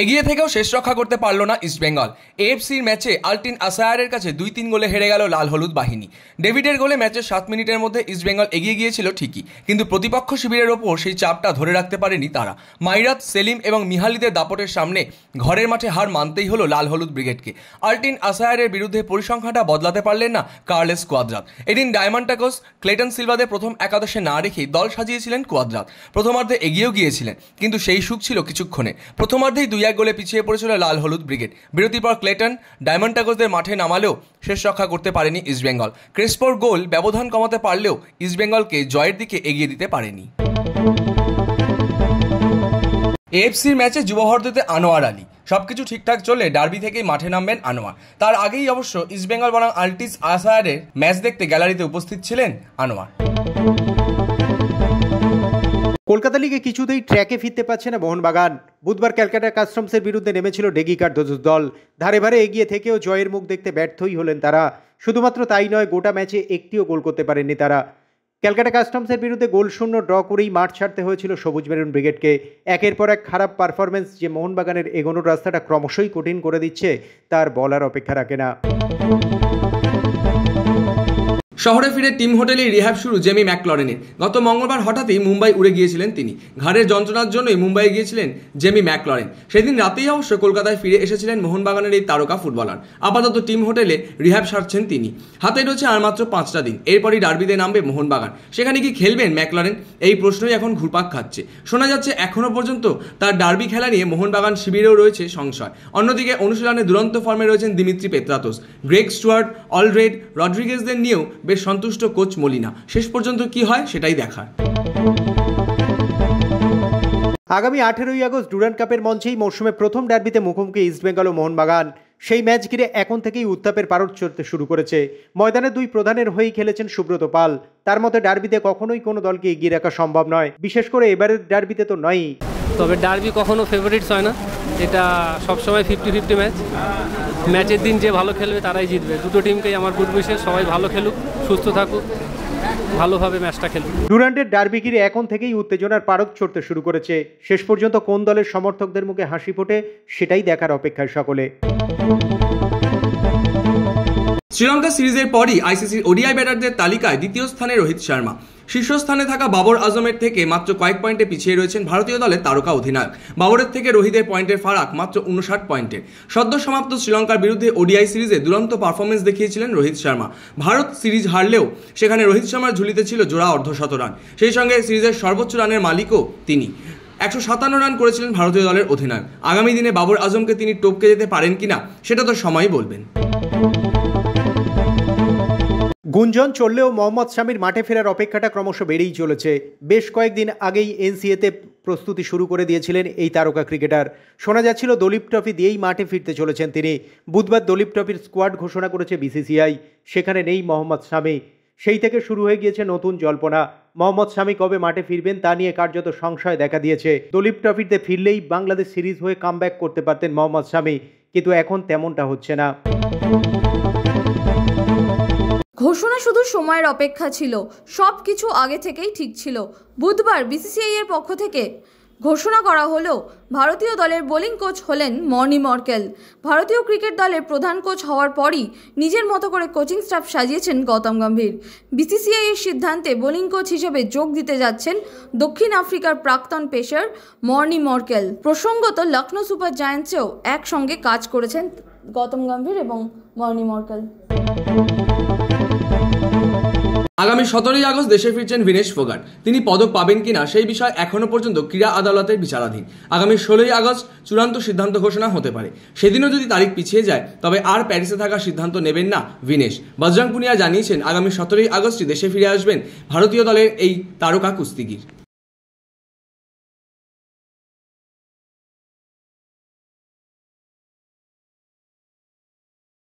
এগিয়ে থেকেও শেষ রক্ষা করতে পারল না ইস্টবেঙ্গল। এএফসির ম্যাচে আলটিন আসায়ারের কাছে 2-3 গোলে হেরে গেল লাল হলুদ বাহিনী। ডেভিডের গোলে ম্যাচের 7 মিনিটের মধ্যে ইস্টবেঙ্গল এগিয়ে গিয়েছিল ঠিকই, কিন্তু প্রতিপক্ষ শিবিরের ওপর সেই চাপটা ধরে রাখতে পারেনি তারা। মাইরাত, সেলিম এবং মিহালিদের দাপটের সামনে ঘরের মাঠে হার মানতেই হলো লাল হলুদ ব্রিগেডকে। আলটিন আসায়ারের বিরুদ্ধে পরিসংখ্যাটা বদলাতে পারলেন না কার্লেস কুয়াদ্রাত। এদিন ডায়মন্ড ক্লেটন সিলভারদের প্রথম একাদশে না রেখেই দল সাজিয়েছিলেন কুয়াদ্রাত। প্রথমার্ধে এগিয়েও গিয়েছিলেন, কিন্তু সেই সুখ ছিল কিছুক্ষণে। প্রথমার্ধেই 2-1 গোলে পিছিয়ে পড়েছিল লাল হলুদ ব্রিগেড। বিরতির পর ক্লেটন ডায়মন্ড ট্যাগসদের মাঠে নামালেও শেষ রক্ষা করতে পারেনি ইস্টবেঙ্গল। ক্রিস্পোর গোল ব্যবধান কমাতে পারলেও ইস্টবেঙ্গলকে জয়ের দিকে এগিয়ে দিতে পারেনি। এএফসির ম্যাচে যুবভারতীতে আনোয়ার আলী। সবকিছু ঠিকঠাক চলে ডার্বি থেকেই মাঠে নামবেন আনোয়ার। তার আগেই অবশ্য ইস্টবেঙ্গল বনাম আলটিন আসায়ারের ম্যাচ দেখতে গ্যালারিতে উপস্থিত ছিলেন আনোয়ার। কলকাতা লিগে কিছুতেই ট্র্যাকে ফিরতে পারছে না মোহন বাগান। বুধবার ক্যালকাটা কাস্টমসের বিরুদ্ধে নেমেছিল ডেগিকার দোজ দল। ধারে ভারে এগিয়ে থেকেও জয়ের মুখ দেখতে ব্যর্থই হলেন তারা। শুধুমাত্র তাই নয়, গোটা ম্যাচে একটিও গোল করতে পারেননি তারা। ক্যালকাটা কাস্টমসের বিরুদ্ধে গোলশূন্য ড্র করেই মাঠ ছাড়তে হয়েছিল সবুজ মেরুন ব্রিগেডকে। একের পর এক খারাপ পারফরমেন্স যে মোহনবাগানের এগোনোর রাস্তাটা ক্রমশই কঠিন করে দিচ্ছে, তার বলার অপেক্ষা রাখে না। শহরে ফিরে টিম হোটেলে রিহ্যাব শুরু জেমি ম্যাকলরেনের। গত মঙ্গলবার হঠাৎই মুম্বাই উড়ে গিয়েছিলেন তিনি। ঘাড়ের যন্ত্রণার জন্যই মুম্বাই গিয়েছিলেন জেমি ম্যাকলরেন। সেদিন রাতেই অবশ্য কলকাতায় ফিরে এসেছিলেন মোহনবাগানের এই তারকা ফুটবলার। আপাতত টিম হোটেলে রিহ্যাব সারছেন তিনি। হাতে রয়েছে আর মাত্র 5টা দিন, এরপরই ডার্বিতে নামবে মোহনবাগান। সেখানে কি খেলবেন ম্যাকলরেন, এই প্রশ্নই এখন ঘুরপাক খাচ্ছে। শোনা যাচ্ছে এখনও পর্যন্ত তার ডার্বি খেলা নিয়ে মোহনবাগান শিবিরেও রয়েছে সংশয়। অন্যদিকে অনুশীলনে দুরন্ত ফর্মে রয়েছেন দিমিত্রি পেত্রাতোস, গ্রেগ স্টুয়ার্ট, অলরেড, রড্রিগেজদের নিয়েও বেশ সন্তুষ্ট কোচ মলিনা। শেষ পর্যন্ত কি হয় সেটাই দেখার। আগামী 18ই আগস্ট ডুরান্ড কাপের মঞ্চেই মৌসুমে প্রথম ডার্বিতে মুখোমুখি ইস্টবেঙ্গল ও মোহনবাগান। সেই ম্যাচ ঘিরে এখন থেকেই উত্তাপের পারদ চড়তে শুরু করেছে। ময়দানে দুই প্রধানের হয়েই খেলেছেন সুব্রত পাল। তার মতে ডার্বিতে কখনোই কোনো দলকে এগিয়ে রাখা সম্ভব নয়, বিশেষ করে এবারের ডার্বিতে তো নয়ই। তবে ডার্বি কখনো ফেভারিটস হয় না, এটা সবসময় 50-50 ম্যাচ। ম্যাচের দিন যে ভালো খেলবে তারাই জিতবে। দুটো টিমকেই আমার গুড উইশেস, সবাই ভালো খেলুক, সুস্থ থাকুক, ভালোভাবে ম্যাচটা খেলুক। ডুরান্ডের ডার্বি ঘিরে এখন থেকেই উত্তেজনার পারদ চড়তে শুরু করেছে। শেষ পর্যন্ত কোন দলের সমর্থকদের মুখে হাসি ফোটে সেটাই দেখার অপেক্ষায় সকলে। শ্রীলঙ্কা সিরিজের পরই আইসিসির ওডিআই ব্যাটারদের তালিকায় দ্বিতীয় স্থানে রোহিত শর্মা। শীর্ষস্থানে থাকা বাবর আজমের থেকে মাত্র কয়েক পয়েন্টে পিছিয়ে রয়েছেন ভারতীয় দলের তারকা অধিনায়ক। বাবরের থেকে রোহিতের পয়েন্টের ফারাক মাত্র 59 পয়েন্টে। সদ্য সমাপ্ত শ্রীলঙ্কার বিরুদ্ধে ওডিআই সিরিজে দুরন্ত পারফরমেন্স দেখিয়েছিলেন রোহিত শর্মা। ভারত সিরিজ হারলেও সেখানে রোহিত শর্মার ঝুলিতে ছিল জোড়া অর্ধশত রান। সেই সঙ্গে সিরিজের সর্বোচ্চ রানের মালিকও তিনি। 157 রান করেছিলেন ভারতীয় দলের অধিনায়ক। আগামী দিনে বাবর আজমকে তিনি টপকে যেতে পারেন কিনা সেটা তো সময়ই বলবেন। গুঞ্জন চললেও মোহাম্মদ শামির মাঠে ফেরার অপেক্ষাটা ক্রমশ বেড়েই চলেছে। বেশ কয়েকদিন আগেই এনসিএতে প্রস্তুতি শুরু করে দিয়েছিলেন এই তারকা ক্রিকেটার। শোনা যাচ্ছিল দলীপ ট্রফি দিয়েই মাঠে ফিরতে চলেছেন তিনি। বুধবার দলীপ ট্রফির স্কোয়াড ঘোষণা করেছে বিসিসিআই। সেখানে নেই মোহাম্মদ শামি। সেই থেকে শুরু হয়ে গিয়েছে নতুন জল্পনা। মোহাম্মদ শামি কবে মাঠে ফিরবেন তা নিয়ে কার্যত সংশয় দেখা দিয়েছে। দলীপ ট্রফিতে ফিরলেই বাংলাদেশ সিরিজ হয়ে কামব্যাক করতে পারতেন মোহাম্মদ শামি, কিন্তু এখন তেমনটা হচ্ছে না। ঘোষণা শুধু সময়ের অপেক্ষা ছিল, সব কিছু আগে থেকেই ঠিক ছিল। বুধবার বিসিসিআই এর পক্ষ থেকে ঘোষণা করা হলো ভারতীয় দলের বোলিং কোচ হলেন মর্নি মর্কেল। ভারতীয় ক্রিকেট দলের প্রধান কোচ হওয়ার পরই নিজের মতো করে কোচিং স্টাফ সাজিয়েছেন গৌতম গম্ভীর। বিসিসিআই এর সিদ্ধান্তে বোলিং কোচ হিসেবে যোগ দিতে যাচ্ছেন দক্ষিণ আফ্রিকার প্রাক্তন পেসার মর্নি মর্কেল। প্রসঙ্গত লখনৌ সুপার জায়ান্টসেও একসঙ্গে কাজ করেছেন গৌতম গম্ভীর এবং মর্নি মর্কেল। আগামী 17ই আগস্ট দেশে ফিরছেন ভিনেশ ফোগাট। তিনি পদক পাবেন কিনা সেই বিষয় এখনও পর্যন্ত ক্রীড়া আদালতের বিচারাধীন। আগামী 16ই আগস্ট চূড়ান্ত সিদ্ধান্ত ঘোষণা হতে পারে। সেদিনও যদি তারিখ পিছিয়ে যায় তবে আর প্যারিসে থাকার সিদ্ধান্ত নেবেন না ভিনেশ। বজরং পুনিয়া জানিয়েছেন আগামী 17ই আগস্টই দেশে ফিরে আসবেন ভারতীয় দলের এই তারকা কুস্তিগির।